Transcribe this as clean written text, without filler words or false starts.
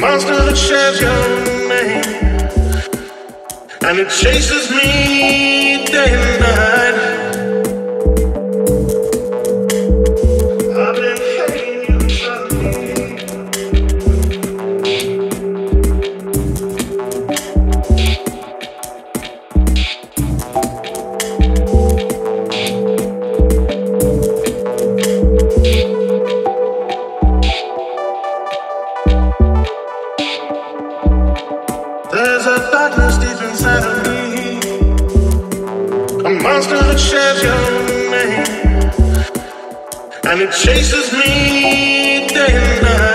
monster that shares your name, and it chases me day and night. I've been hating you suddenly. There's a darkness deep inside of me, a monster that shares your name, and it chases me day and night.